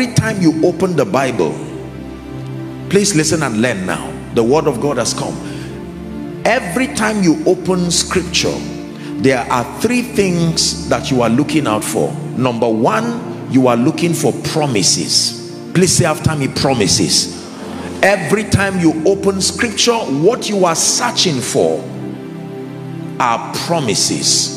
every time you open the Bible, please listen and learn now. The word of God has come. Every time you open scripture, there are three things that you are looking out for. Number one, you are looking for promises. Please say after me, promises. Every time you open scripture, what you are searching for are promises.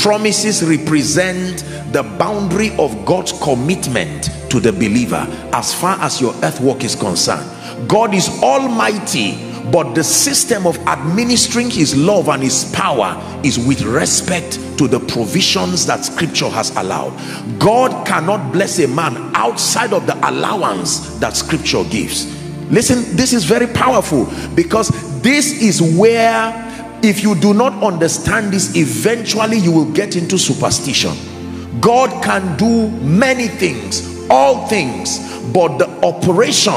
Promises represent the boundary of God's commitment to the believer as far as your earth walk is concerned. God is almighty, but the system of administering his love and his power is with respect to the provisions that scripture has allowed. God cannot bless a man outside of the allowance that scripture gives. Listen, this is very powerful, because this is where, if you do not understand this, eventually you will get into superstition. God can do many things, all things, but the operation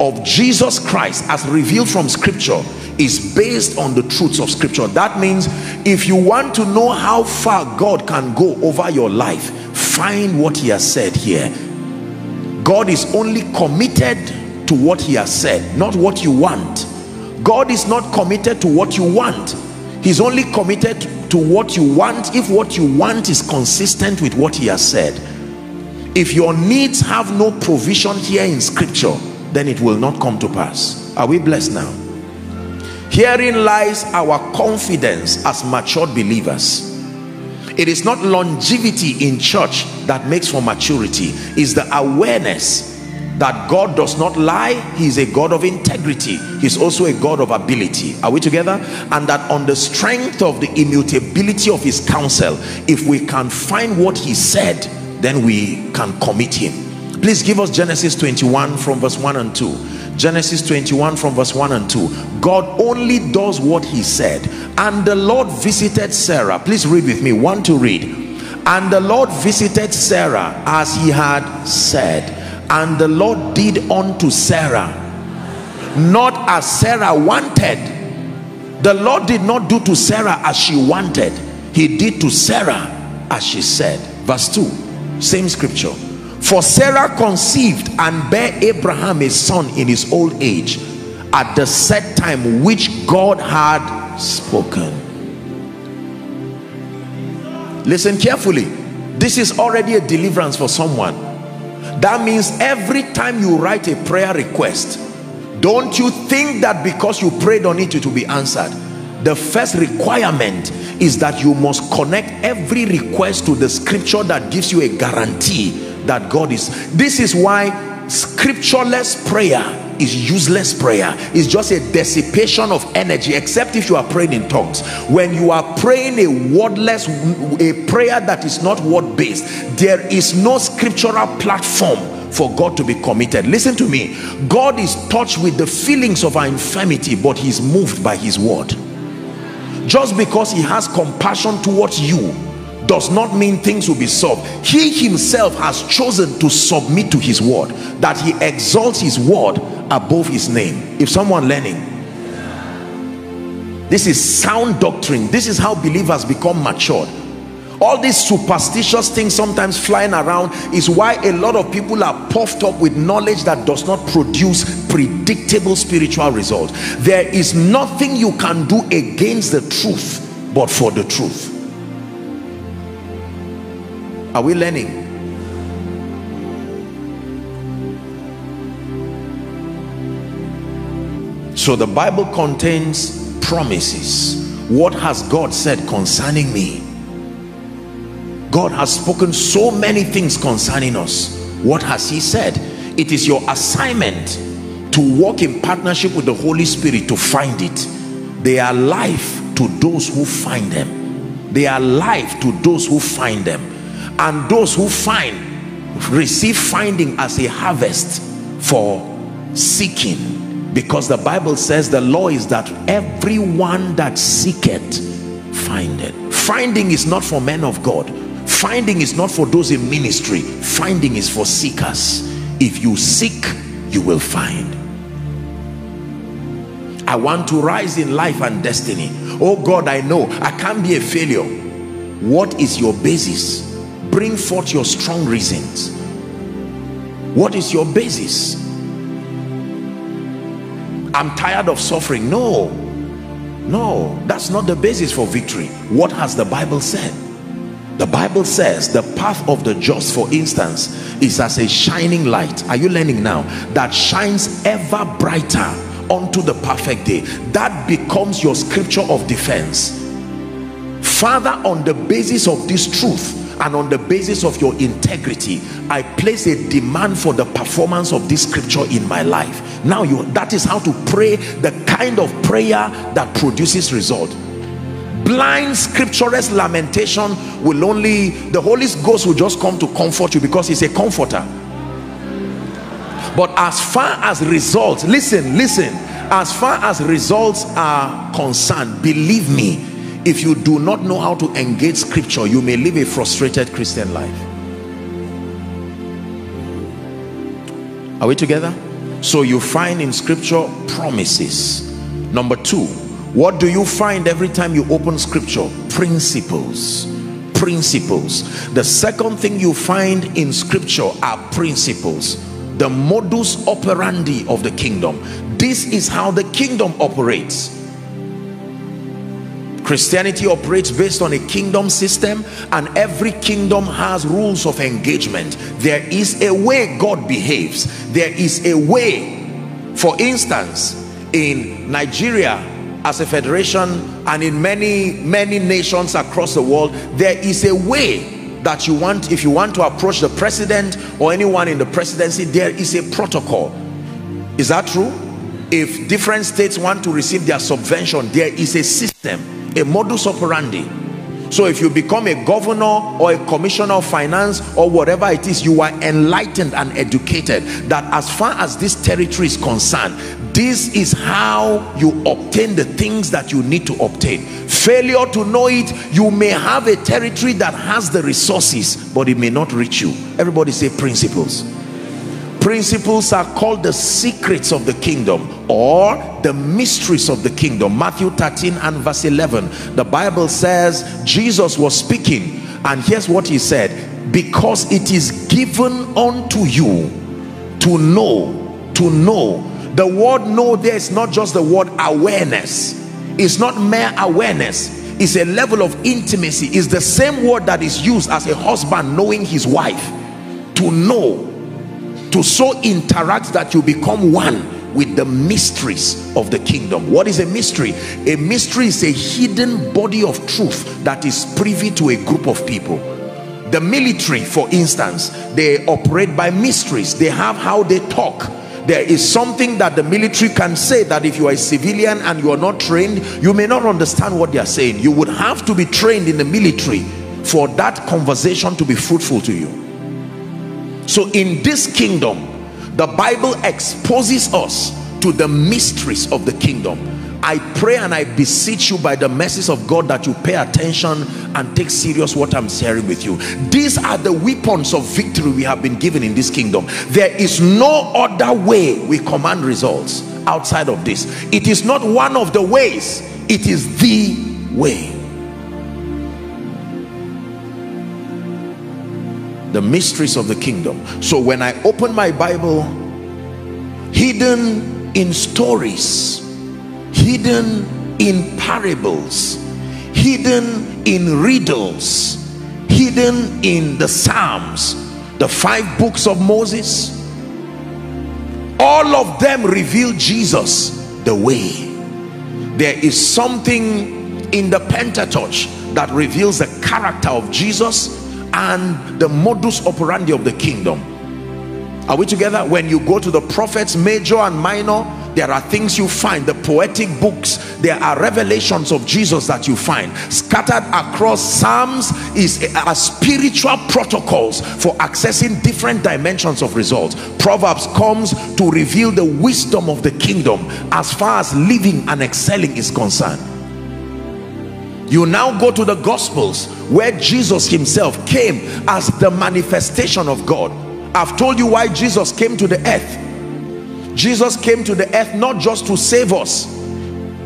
of Jesus Christ as revealed from scripture is based on the truths of scripture. That means if you want to know how far God can go over your life, find what he has said here. God is only committed to what he has said, not what you want. God is not committed to what you want. He's only committed to what you want if what you want is consistent with what he has said. If your needs have no provision here in scripture, then it will not come to pass. Are we blessed now? Herein lies our confidence as matured believers. It is not longevity in church that makes for maturity. It's the awareness that God does not lie. He is a God of integrity. He's also a God of ability. Are we together? And that on the strength of the immutability of his counsel, if we can find what he said, then we can commit him. Please give us Genesis 21 from verse 1 and 2. Genesis 21 from verse 1 and 2. God only does what he said. And the Lord visited Sarah. Please read with me. One to read. And the Lord visited Sarah as he had said. And the Lord did unto Sarah, not as Sarah wanted. The Lord did not do to Sarah as she wanted. He did to Sarah as she said. Verse 2, same scripture. For Sarah conceived and bare Abraham a son in his old age, at the set time which God had spoken. Listen carefully. This is already a deliverance for someone. That means every time you write a prayer request, don't you think that because you prayed on it, it will be answered. The first requirement is that you must connect every request to the scripture that gives you a guarantee that God is. This is why scriptureless prayer is useless prayer. It's just a dissipation of energy, except if you are praying in tongues. When you are praying a prayer that is not word-based, there is no scriptural platform for God to be committed. Listen to me. God is touched with the feelings of our infirmity, but he's moved by his word. Just because he has compassion towards you does not mean things will be solved. He himself has chosen to submit to his word, that he exalts his word above his name. If someone learning, this is sound doctrine. This is how believers become matured. All these superstitious things sometimes flying around is why a lot of people are puffed up with knowledge that does not produce predictable spiritual results. There is nothing you can do against the truth but for the truth. Are we learning? So the Bible contains promises. What has God said concerning me? God has spoken so many things concerning us. What has he said? It is your assignment to walk in partnership with the Holy Spirit to find it. They are life to those who find them. They are life to those who find them. And those who find receive finding as a harvest for seeking, because the Bible says the law is that everyone that seeketh findeth. Finding is not for men of God. Finding is not for those in ministry. Finding is for seekers. If you seek, you will find. I want to rise in life and destiny. Oh God, I know I can't be a failure. What is your basis? Bring forth your strong reasons. What is your basis? I'm tired of suffering. No, that's not the basis for victory. What has the Bible said? The Bible says the path of the just, for instance, is as a shining light. Are you learning now? That shines ever brighter unto the perfect day. That becomes your scripture of defense. Father, on the basis of this truth and on the basis of your integrity, I place a demand for the performance of this scripture in my life. Now that is how to pray, the kind of prayer that produces result. Blind scriptureless lamentation will only, the Holy Ghost will just come to comfort you because he's a comforter. But as far as results, listen, as far as results are concerned, believe me, if you do not know how to engage scripture, you may live a frustrated Christian life. Are we together? So you find in scripture promises. Number two, what do you find every time you open scripture? Principles. The second thing you find in scripture are principles, the modus operandi of the kingdom. This is how the kingdom operates. Christianity operates based on a kingdom system, and every kingdom has rules of engagement. There is a way God behaves. There is a way, for instance, in Nigeria as a federation and in many nations across the world, there is a way that you want, if you want to approach the president or anyone in the presidency, there is a protocol. Is that true? If different states want to receive their subvention, there is a system, a modus operandi. So if you become a governor or a commissioner of finance or whatever it is, you are enlightened and educated that as far as this territory is concerned, this is how you obtain the things that you need to obtain. Failure to know it, you may have a territory that has the resources, but it may not reach you. Everybody say principles. Principles are called the secrets of the kingdom or the mysteries of the kingdom. Matthew 13 and verse 11. The Bible says Jesus was speaking, and here's what he said: because it is given unto you to know, The word know there is not just the word awareness. It's not mere awareness. It's a level of intimacy. It's the same word that is used as a husband knowing his wife. To know. To so interact that you become one with the mysteries of the kingdom. What is a mystery? A mystery is a hidden body of truth that is privy to a group of people. The military, for instance, they operate by mysteries. They have how they talk. There is something that the military can say that if you are a civilian and you are not trained, you may not understand what they are saying. You would have to be trained in the military for that conversation to be fruitful to you. So in this kingdom, the Bible exposes us to the mysteries of the kingdom. I pray and I beseech you by the mercies of God that you pay attention and take serious what I'm sharing with you. These are the weapons of victory we have been given in this kingdom. There is no other way we command results outside of this. It is not one of the ways, it is the way. The mysteries of the kingdom. So when I open my Bible, hidden in stories, hidden in parables, hidden in riddles, hidden in the Psalms, the 5 books of Moses, all of them reveal Jesus, the way. There is something in the Pentateuch that reveals the character of Jesus and the modus operandi of the kingdom. Are we together? When you go to the prophets, major and minor, there are things you find. The poetic books, there are revelations of Jesus that you find scattered across. Psalms are spiritual protocols for accessing different dimensions of results. Proverbs comes to reveal the wisdom of the kingdom as far as living and excelling is concerned. You now go to the Gospels, where Jesus himself came as the manifestation of God. I've told you why Jesus came to the earth. Jesus came to the earth not just to save us.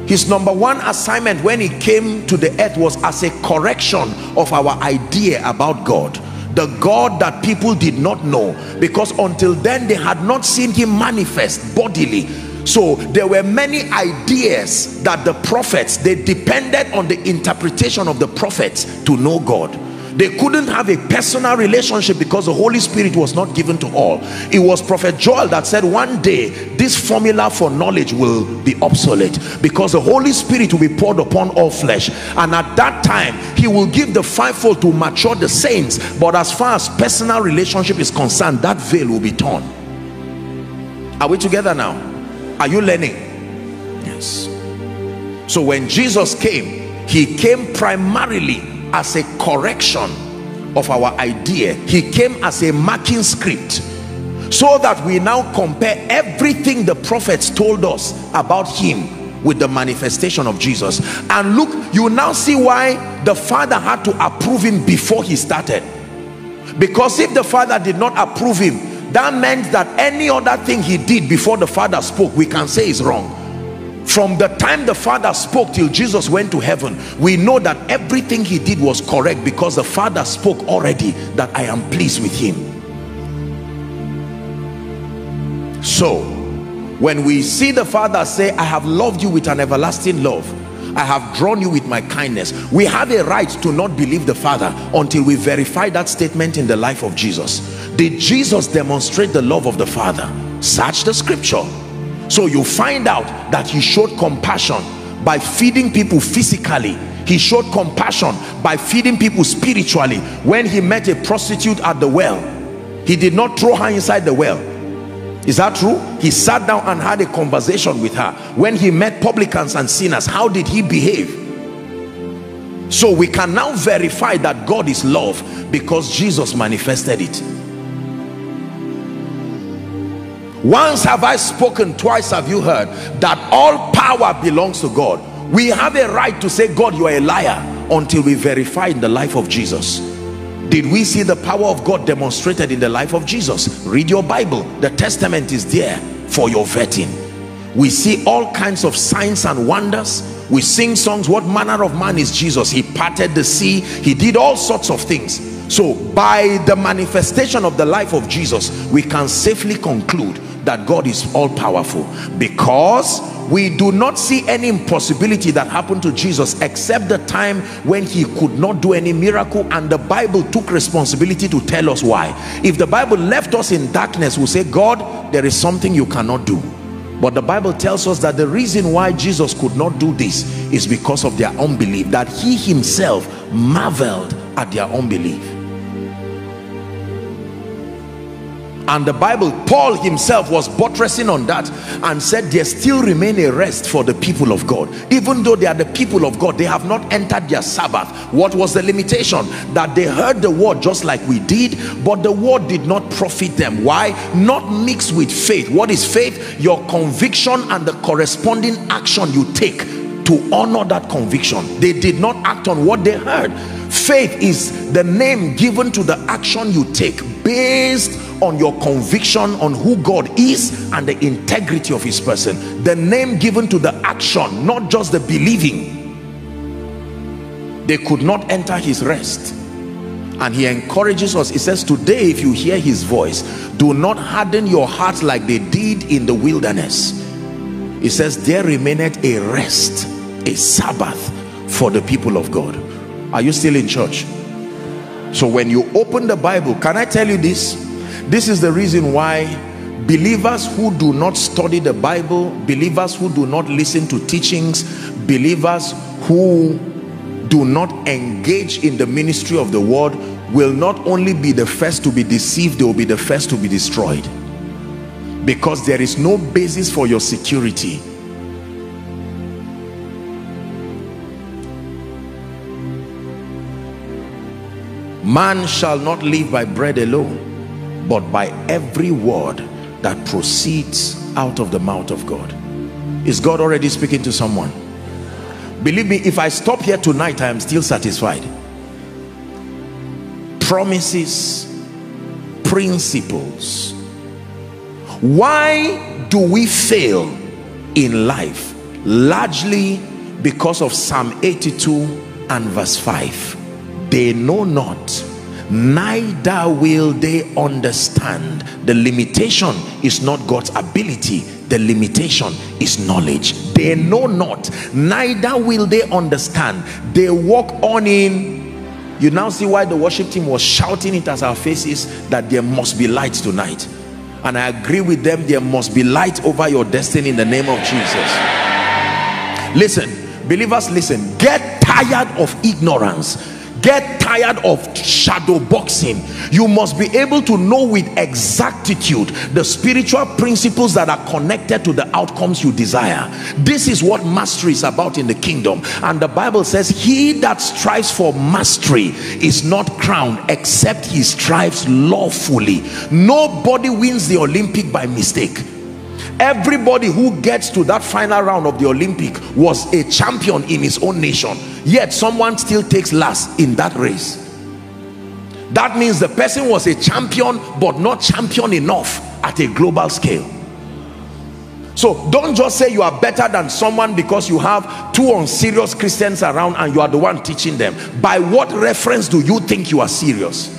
His number 1 assignment when he came to the earth was as a correction of our idea about God. the God that people did not know, because until then they had not seen him manifest bodily. So there were many ideas that the prophets, they depended on the interpretation of the prophets to know God. They couldn't have a personal relationship because the Holy Spirit was not given to all. It was Prophet Joel that said one day this formula for knowledge will be obsolete, because the Holy Spirit will be poured upon all flesh, and at that time he will give the fivefold to mature the saints. But as far as personal relationship is concerned, that veil will be torn. Are we together now? Are you learning? Yes. So when Jesus came, he came primarily as a correction of our idea. He came as a marking script, so that we now compare everything the prophets told us about him with the manifestation of Jesus. And look, you now see why the Father had to approve him before he started, because if the Father did not approve him, that meant that any other thing he did before the Father spoke, we can say is wrong. From the time the Father spoke till Jesus went to heaven, we know that everything he did was correct, because the Father spoke already that I am pleased with him. So when we see the Father say, I have loved you with an everlasting love, I have drawn you with my kindness, we have a right to not believe the Father until we verify that statement in the life of Jesus. Did Jesus demonstrate the love of the Father? Search the scripture. So you find out that he showed compassion by feeding people physically. He showed compassion by feeding people spiritually. When he met a prostitute at the well, he did not throw her inside the well. Is that true? He sat down and had a conversation with her. When he met publicans and sinners, how did he behave? So we can now verify that God is love, because Jesus manifested it. Once have I spoken, twice have you heard, that all power belongs to God. We have a right to say, God, you are a liar, until we verify in the life of Jesus. Did we see the power of God demonstrated in the life of Jesus? Read your Bible. The Testament is there for your vetting. We see all kinds of signs and wonders. We sing songs, what manner of man is Jesus? He parted the sea, he did all sorts of things. So by the manifestation of the life of Jesus, we can safely conclude that God is all-powerful, because we do not see any impossibility that happened to Jesus, except the time when he could not do any miracle, and the Bible took responsibility to tell us why. If the Bible left us in darkness, we'll say, God, there is something you cannot do. But the Bible tells us that the reason why Jesus could not do this is because of their unbelief, that he himself marveled at their unbelief. And the Bible, Paul himself was buttressing on that and said there still remain a rest for the people of God. Even though they are the people of God, they have not entered their Sabbath. What was the limitation? That they heard the word just like we did, but the word did not profit them. Why? Not mixed with faith. What is faith? Your conviction and the corresponding action you take to honor that conviction. They did not act on what they heard. Faith is the name given to the action you take based on your conviction on who God is and the integrity of his person. The name given to the action, not just the believing. They could not enter his rest. And he encourages us. He says, today if you hear his voice, do not harden your hearts like they did in the wilderness. He says, there remaineth a rest, a Sabbath for the people of God. Are you still in church? So when you open the Bible, can I tell you this? This is the reason why believers who do not study the Bible, believers who do not listen to teachings, believers who do not engage in the ministry of the word will not only be the first to be deceived, they will be the first to be destroyed. Because there is no basis for your security. Man shall not live by bread alone, but by every word that proceeds out of the mouth of God. Is God already speaking to someone? Believe me, if I stop here tonight, I am still satisfied. Promises, principles. Why do we fail in life? Largely because of Psalm 82 and verse 5. They know not neither will they understand. The limitation is not God's ability, the limitation is knowledge. They know not, neither will they understand. They walk on in. You now see why the worship team was shouting it at our faces, that there must be light tonight. And I agree with them, there must be light over your destiny in the name of Jesus. Listen, believers, listen. Get tired of ignorance. Get tired of shadow boxing. You must be able to know with exactitude the spiritual principles that are connected to the outcomes you desire. This is what mastery is about in the kingdom. And the Bible says, he that strives for mastery is not crowned except he strives lawfully. Nobody wins the Olympic by mistake. Everybody who gets to that final round of the Olympic was a champion in his own nation, yet someone still takes last in that race. That means the person was a champion but not champion enough at a global scale. So don't just say you are better than someone because you have two unserious Christians around and you are the one teaching them. By what reference do you think you are serious?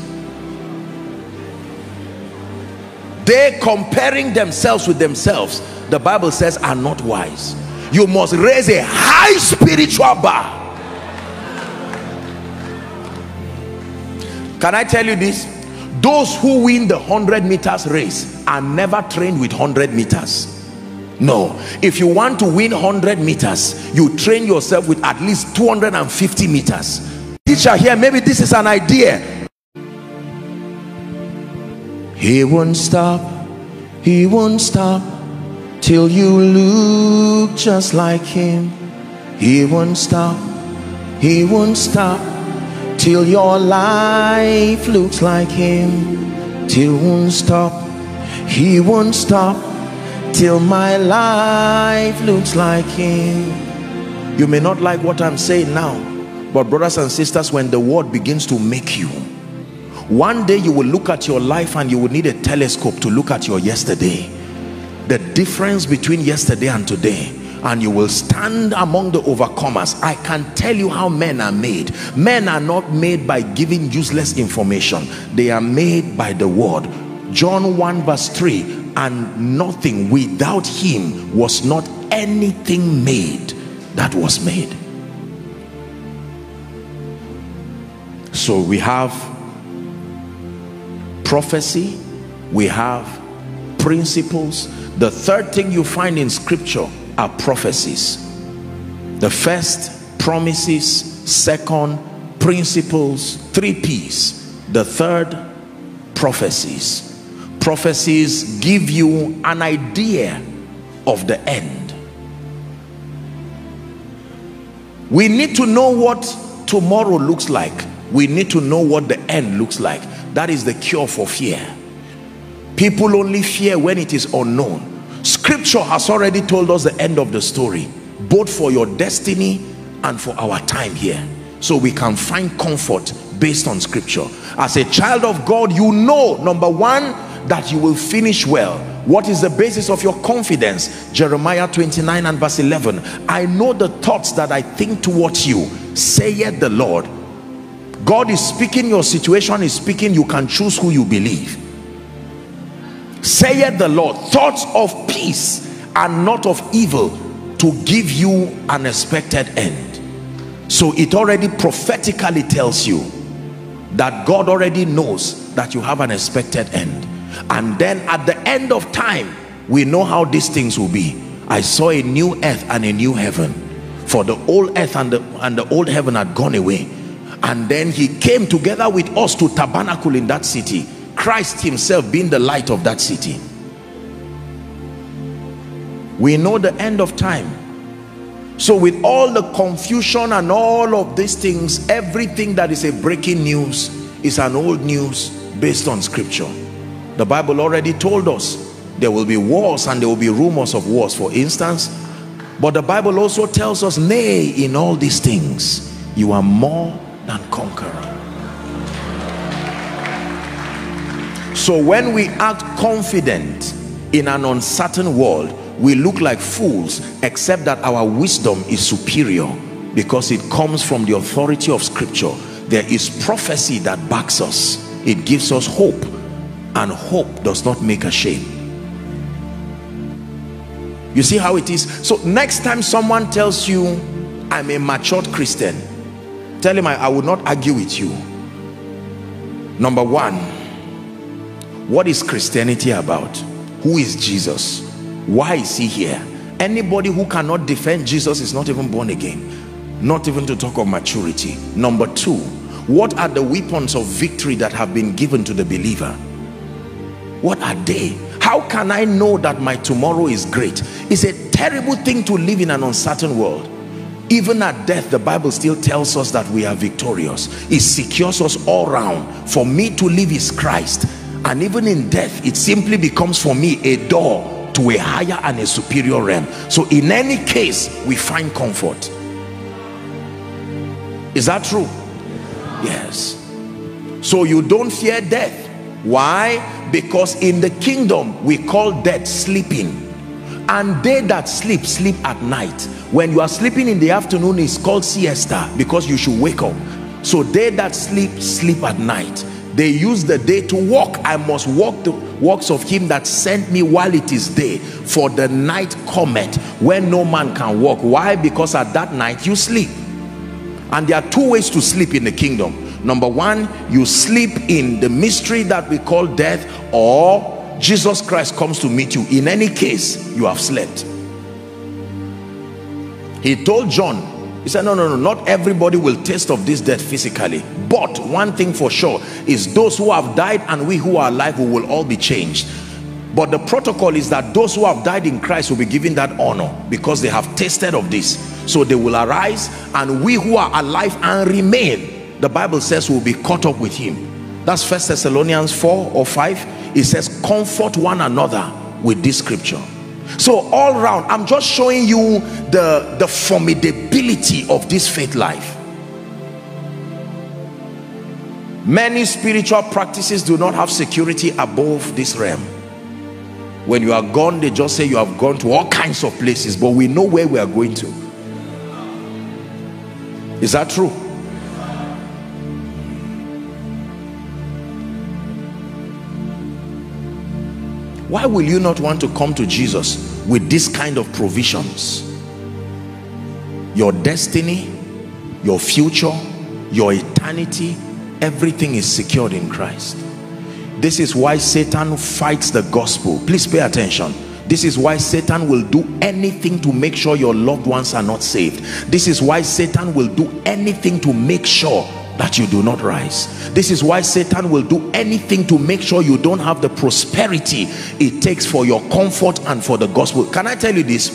They comparing themselves with themselves, the Bible says, are not wise. You must raise a high spiritual bar. Can I tell you this? Those who win the 100 meters race are never trained with 100 meters. No, if you want to win 100 meters, you train yourself with at least 250 meters. Teacher here, maybe this is an idea. He won't stop till you look just like him. He won't stop till your life looks like him. He won't stop till my life looks like him. You may not like what I'm saying now, but brothers and sisters, when the word begins to make you, one day you will look at your life and you will need a telescope to look at your yesterday, the difference between yesterday and today, and you will stand among the overcomers. I can tell you how men are made. Men are not made by giving useless information. They are made by the word. John 1 verse 3, and nothing without him was not anything made that was made. So we have prophecy, we have principles. The third thing you find in scripture are prophecies. The first, promises. Second, principles. Three P's. The third, prophecies. Prophecies give you an idea of the end. We need to know what tomorrow looks like. We need to know what the end looks like. That is the cure for fear. People only fear when it is unknown. Scripture has already told us the end of the story, both for your destiny and for our time here. So we can find comfort based on scripture. As a child of God, you know, number one, that you will finish well. What is the basis of your confidence? Jeremiah 29 and verse 11. I know the thoughts that I think towards you, saith the Lord. God is speaking, your situation is speaking, you can choose who you believe. Saith the Lord, thoughts of peace and not of evil, to give you an expected end. So it already prophetically tells you that God already knows that you have an expected end. And then at the end of time, we know how these things will be. I saw a new earth and a new heaven, for the old earth and the old heaven had gone away. And then he came together with us to tabernacle in that city, Christ himself being the light of that city. We know the end of time. So with all the confusion and all of these things, everything that is a breaking news is an old news based on scripture. The Bible already told us there will be wars and there will be rumors of wars, for instance. But the Bible also tells us, nay, in all these things you are more and conqueror. So when we act confident in an uncertain world, we look like fools, except that our wisdom is superior because it comes from the authority of scripture. There is prophecy that backs us. It gives us hope, and hope does not make ashamed. You see how it is? So next time someone tells you, I'm a matured Christian, tell him, I would not argue with you. Number one, what is Christianity about? Who is Jesus? Why is he here? Anybody who cannot defend Jesus is not even born again, not even to talk of maturity. Number two, what are the weapons of victory that have been given to the believer? What are they? How can I know that my tomorrow is great? It's a terrible thing to live in an uncertain world. Even at death, the Bible still tells us that we are victorious. It secures us all round. For me to live is Christ. And even in death, it simply becomes for me a door to a higher and a superior realm. So in any case, we find comfort. Is that true? Yes. So you don't fear death. Why? Because in the kingdom we call death sleeping, and they that sleep, sleep at night. When you are sleeping in the afternoon, it's called siesta, because you should wake up. So they that sleep, sleep at night. They use the day to walk. I must walk the works of him that sent me while it is day, for the night cometh when no man can walk. Why? Because at that night you sleep. And there are two ways to sleep in the kingdom. Number one, you sleep in the mystery that we call death, or Jesus Christ comes to meet you. In any case, you have slept. He told John, he said, no, not everybody will taste of this death physically, but one thing for sure is those who have died and we who are alive, we will all be changed. But the protocol is that those who have died in Christ will be given that honor, because they have tasted of this. So they will arise, and we who are alive and remain, the Bible says, we'll be caught up with him. That's 1 Thessalonians 4 or 5. It says, comfort one another with this scripture. So all round, I'm just showing you the formidability of this faith life. Many spiritual practices do not have security above this realm. When you are gone, they just say you have gone to all kinds of places, but we know where we are going to. Is that true? Why will you not want to come to Jesus with this kind of provisions? Your destiny, your future, your eternity, everything is secured in Christ. This is why Satan fights the gospel. Please pay attention. This is why Satan will do anything to make sure your loved ones are not saved. This is why Satan will do anything to make sure that you do not rise. This is why Satan will do anything to make sure you don't have the prosperity it takes for your comfort and for the gospel. Can I tell you this?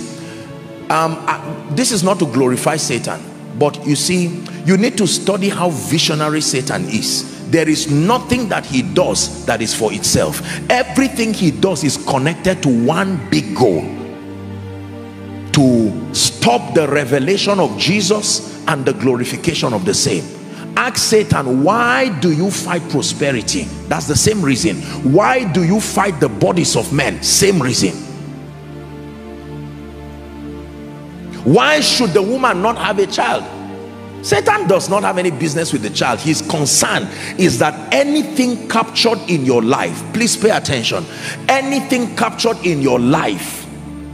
This is not to glorify Satan, but you see, you need to study how visionary Satan is. There is nothing that he does that is for itself. Everything he does is connected to one big goal: to stop the revelation of Jesus and the glorification of the same. Ask Satan, why do you fight prosperity? That's the same reason. Why do you fight the bodies of men? Same reason. Why should the woman not have a child? Satan does not have any business with the child. His concern is that anything captured in your life, please pay attention, anything captured in your life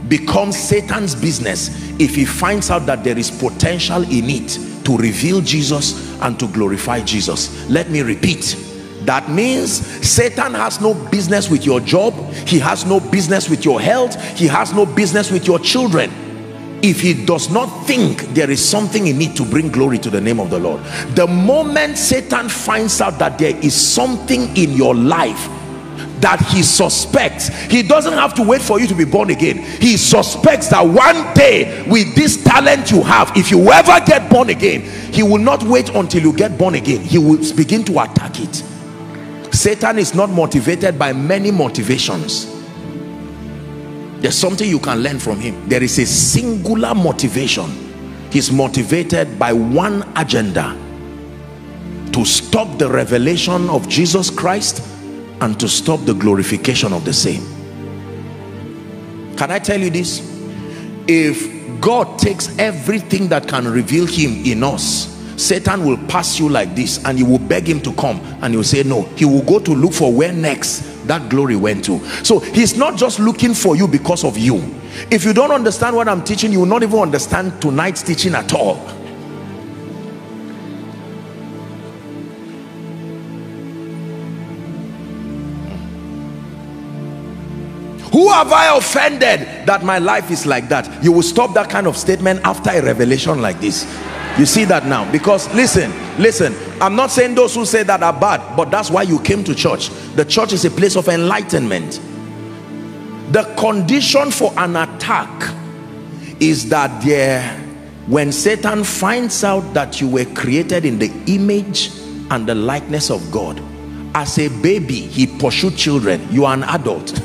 becomes Satan's business if he finds out that there is potential in it to reveal Jesus and to glorify Jesus. Let me repeat. That means Satan has no business with your job. He has no business with your health. He has no business with your children, if he does not think there is something in it to bring glory to the name of the Lord. The moment Satan finds out that there is something in your life that he suspects, he doesn't have to wait for you to be born again. He suspects that one day, with this talent you have, if you ever get born again, he will not wait until you get born again. He will begin to attack it. Satan is not motivated by many motivations. There's something you can learn from him. There is a singular motivation. He's motivated by one agenda: to stop the revelation of Jesus Christ and to stop the glorification of the same. Can I tell you this? If God takes everything that can reveal him in us, Satan will pass you like this and you will beg him to come and you'll say no. He will go to look for where next that glory went to. So he's not just looking for you because of you. If you don't understand what I'm teaching, you will not even understand tonight's teaching at all. Who have I offended that my life is like that? You will stop that kind of statement after a revelation like this. You see that now? Because listen, I'm not saying those who say that are bad, but that's why you came to church. The church is a place of enlightenment. The condition for an attack is that when Satan finds out that you were created in the image and the likeness of God, as a baby he pursued children. You are an adult.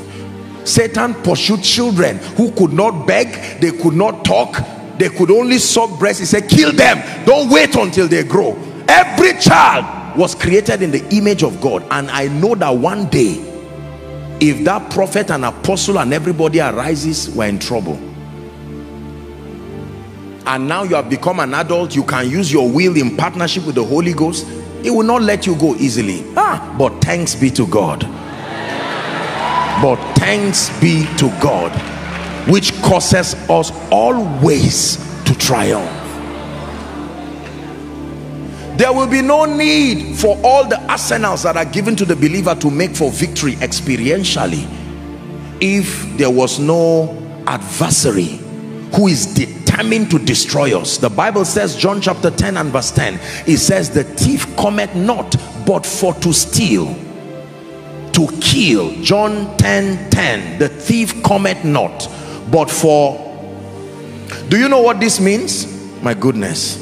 Satan pursued children who could not beg, they could not talk, they could only suck breasts. He said, kill them, don't wait until they grow. Every child was created in the image of God, and I know that one day, if that prophet and apostle and everybody arises, we're in trouble. And now you have become an adult, you can use your will in partnership with the Holy Ghost. It will not let you go easily. But thanks be to God. But thanks be to God, which causes us always to triumph. There will be no need for all the arsenals that are given to the believer to make for victory experientially, if there was no adversary who is determined to destroy us. The Bible says, John chapter 10 and verse 10, it says, the thief cometh not but for to steal, to kill. John 10:10, the thief cometh not but for. Do you know what this means? My goodness,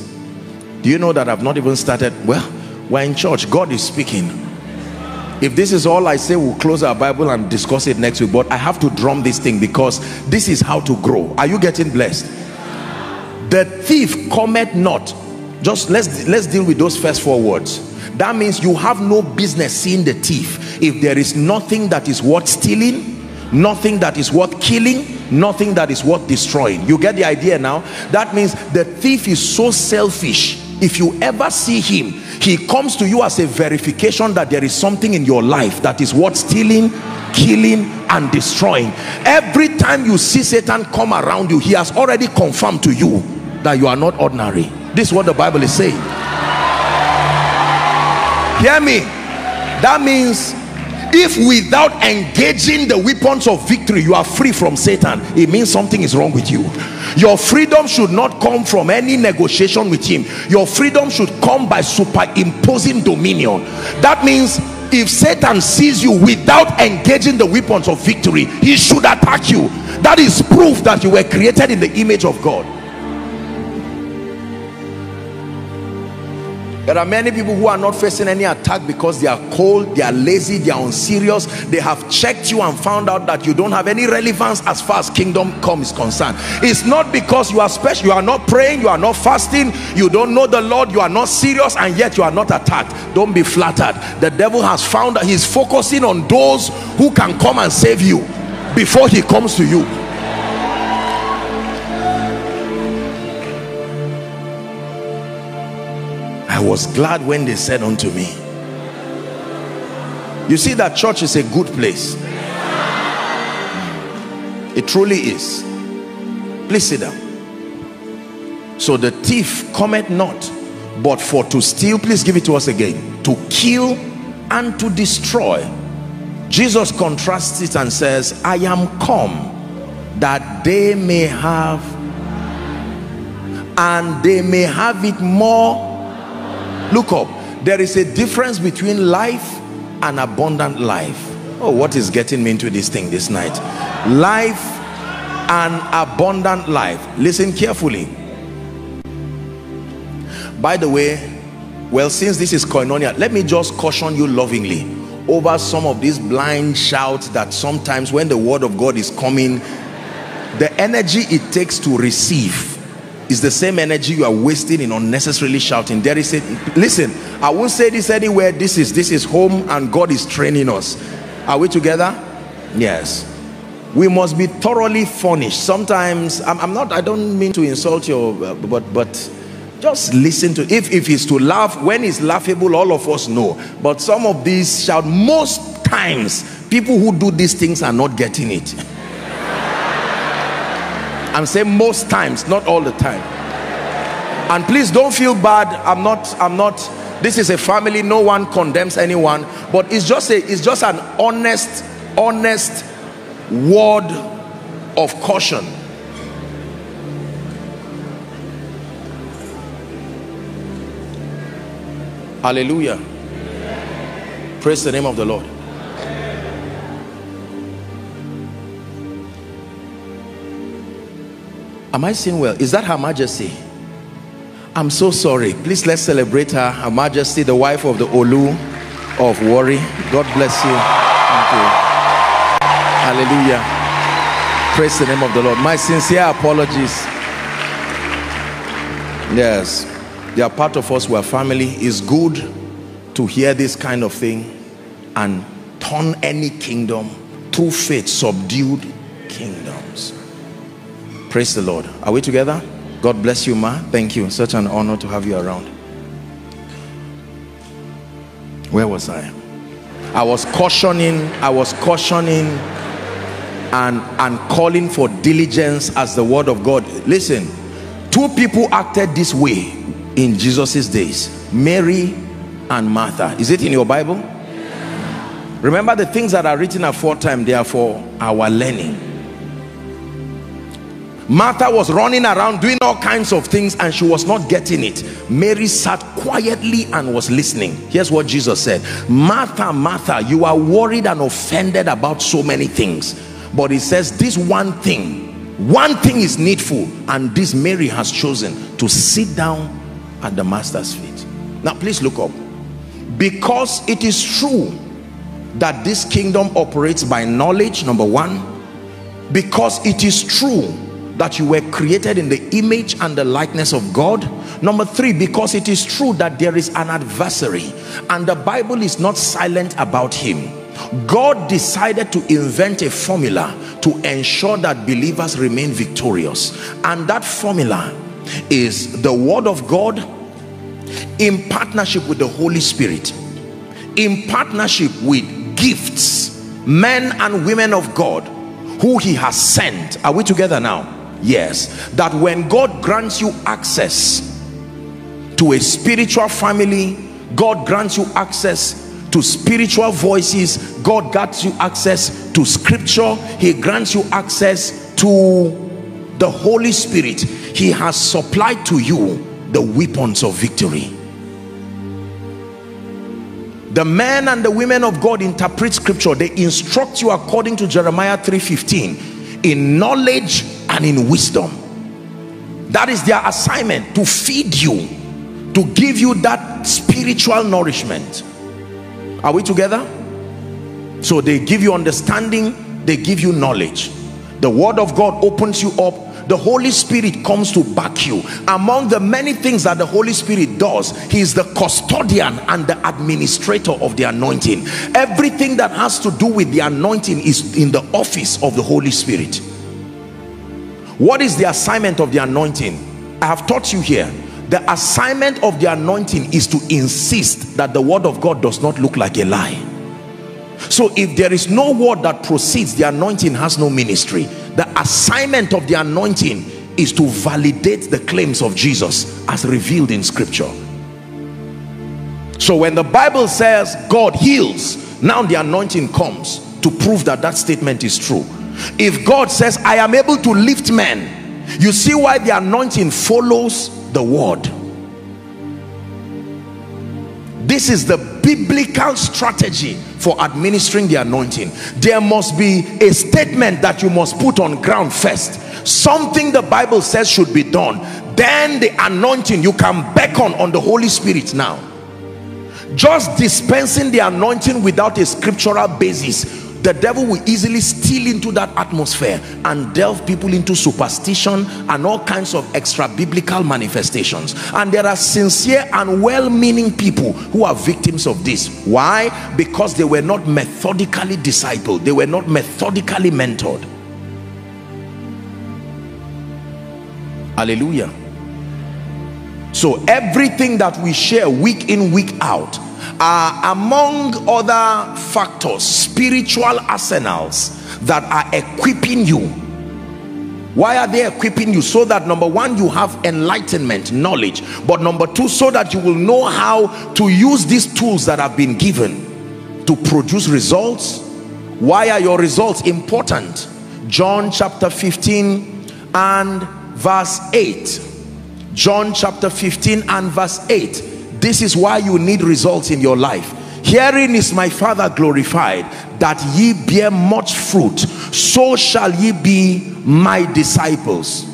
do you know that I've not even started? Well, we're in church, God is speaking. If this is all I say, we'll close our Bible and discuss it next week, but I have to drum this thing because this is how to grow. Are you getting blessed? The thief cometh not. Just let's deal with those first four words. That means you have no business seeing the thief if there is nothing that is worth stealing, nothing that is worth killing, nothing that is worth destroying. You get the idea now? That means the thief is so selfish. If you ever see him, he comes to you as a verification that there is something in your life that is worth stealing, killing, and destroying. Every time you see Satan come around you, he has already confirmed to you that you are not ordinary. This is what the Bible is saying. Hear me? That means if without engaging the weapons of victory you are free from Satan, it means something is wrong with you. Your freedom should not come from any negotiation with him. Your freedom should come by superimposing dominion. That means if Satan sees you without engaging the weapons of victory, he should attack you. That is proof that you were created in the image of God. There are many people who are not facing any attack because they are cold, they are lazy, they are unserious. They have checked you and found out that you don't have any relevance as far as kingdom come is concerned. It's not because you are special, you are not praying, you are not fasting, you don't know the Lord, you are not serious, and yet you are not attacked. Don't be flattered. The devil has found that he's focusing on those who can come and save you before he comes to you. I was glad when they said unto me. You see, that church is a good place. It truly is. Please sit down. So the thief cometh not but for to steal. Please give it to us again. To kill and to destroy. Jesus contrasts it and says, I am come that they may have, and they may have it more. Look up. There is a difference between life and abundant life. Oh, what is getting me into this thing this night? Life and abundant life. Listen carefully. By the way, well, since this is koinonia, let me just caution you lovingly over some of these blind shouts that sometimes when the word of God is coming, the energy it takes to receive is the same energy you are wasting in unnecessarily shouting. There is a, listen, I won't say this anywhere. This is home, and God is training us. Are we together? Yes. We must be thoroughly furnished. Sometimes I don't mean to insult you, but Just listen to, if he's to laugh, when he's laughable, all of us know. But some of these shout, most times, people who do these things are not getting it. I'm saying most times, not all the time. And please don't feel bad. I'm not, this is a family, no one condemns anyone, but it's just an honest word of caution. Hallelujah. Amen. Praise the name of the Lord. Amen. Am I seeing well? Is that Her Majesty? I'm so sorry. Please, let's celebrate her. Her Majesty, the wife of the Olu of Warri. God bless you. Thank you. Hallelujah. Praise the name of the Lord. My sincere apologies. Yes. They are part of us, we are family. It's good to hear this kind of thing and turn any kingdom to faith, subdued kingdoms. Praise the Lord. Are we together? God bless you, ma. Thank you. Such an honor to have you around. Where was I? I was cautioning and calling for diligence as the word of God. Listen, two people acted this way in Jesus's days, Mary and Martha. Is it in your Bible? Yeah. Remember, the things that are written aforetime, they are for our learning. Martha was running around doing all kinds of things and she was not getting it. Mary sat quietly and was listening. Here's what Jesus said: Martha, Martha, you are worried and offended about so many things, but he says this one thing is needful, and this Mary has chosen to sit down at the Master's feet. Now please look up, because it is true that this kingdom operates by knowledge, number one, because it is true that you were created in the image and the likeness of God, number three, because it is true that there is an adversary, and the Bible is not silent about him. God decided to invent a formula to ensure that believers remain victorious, and that formula is the word of God in partnership with the Holy Spirit, in partnership with gifts, men and women of God who he has sent. Are we together now? Yes. That when God grants you access to a spiritual family, God grants you access to spiritual voices, God grants you access to scripture, he grants you access to the Holy Spirit. He has supplied to you the weapons of victory. The men and the women of God interpret scripture. They instruct you according to Jeremiah 3:15 in knowledge and in wisdom. That is their assignment, to feed you, to give you that spiritual nourishment. Are we together? So they give you understanding, they give you knowledge. The word of God opens you up. The Holy Spirit comes to back you. Among the many things that the Holy Spirit does, he is the custodian and the administrator of the anointing. Everything that has to do with the anointing is in the office of the Holy Spirit. What is the assignment of the anointing? I have taught you here. The assignment of the anointing is to insist that the word of God does not look like a lie. So if there is no word that proceeds, the anointing has no ministry. The assignment of the anointing is to validate the claims of Jesus as revealed in scripture. So when the Bible says God heals, now the anointing comes to prove that that statement is true. If God says I am able to lift men, you see why the anointing follows the word. This is the biblical strategy for administering the anointing. There must be a statement that you must put on ground first. Something the Bible says should be done. Then the anointing, you can beckon on the Holy Spirit now. Just dispensing the anointing without a scriptural basis, the devil will easily steal into that atmosphere and delve people into superstition and all kinds of extra biblical manifestations. And there are sincere and well-meaning people who are victims of this. Why? Because they were not methodically discipled. They were not methodically mentored. Hallelujah. So everything that we share week in, week out are, among other factors, spiritual arsenals that are equipping you. Why are they equipping you? So that, number one, you have enlightenment, knowledge, but number two, so that you will know how to use these tools that have been given to produce results. Why are your results important? John chapter 15 and verse 8. John chapter 15 and verse 8. This is why you need results in your life. Herein is my Father glorified, that ye bear much fruit, so shall ye be my disciples.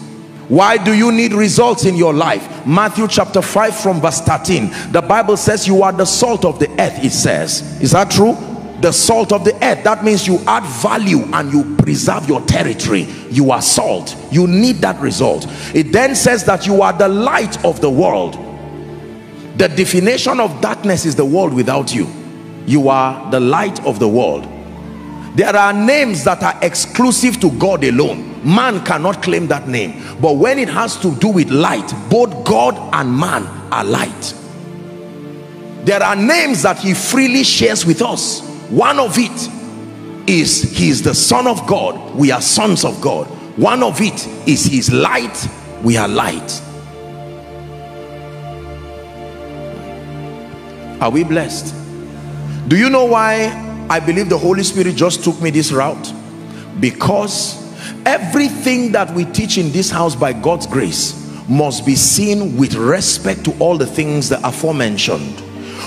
Why do you need results in your life? Matthew chapter 5 from verse 13. The Bible says you are the salt of the earth, it says. Is that true? The salt of the earth. That means you add value and you preserve your territory. You are salt. You need that result. It then says that you are the light of the world. The definition of darkness is the world without you. You are the light of the world. There are names that are exclusive to God alone. Man cannot claim that name. But when it has to do with light, both God and man are light. There are names that he freely shares with us. One of it is he is the Son of God. We are sons of God. One of it is he is light. We are light. Are we blessed? Do you know why I believe the Holy Spirit just took me this route? Because everything that we teach in this house by God's grace must be seen with respect to all the things that aforementioned.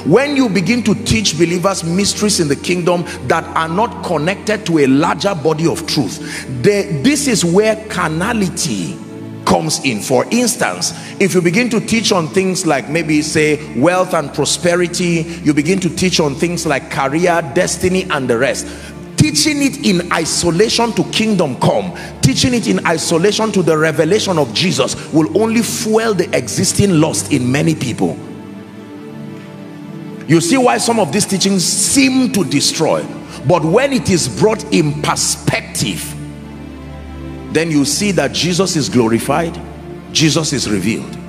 When you begin to teach believers mysteries in the kingdom that are not connected to a larger body of truth, this is where carnality comes in. For instance, if you begin to teach on things like, maybe say, wealth and prosperity, you begin to teach on things like career, destiny, and the rest, teaching it in isolation to kingdom come, teaching it in isolation to the revelation of Jesus, will only fuel the existing lust in many people. You see why some of these teachings seem to destroy, but when it is brought in perspective, then you see that Jesus is glorified, Jesus is revealed.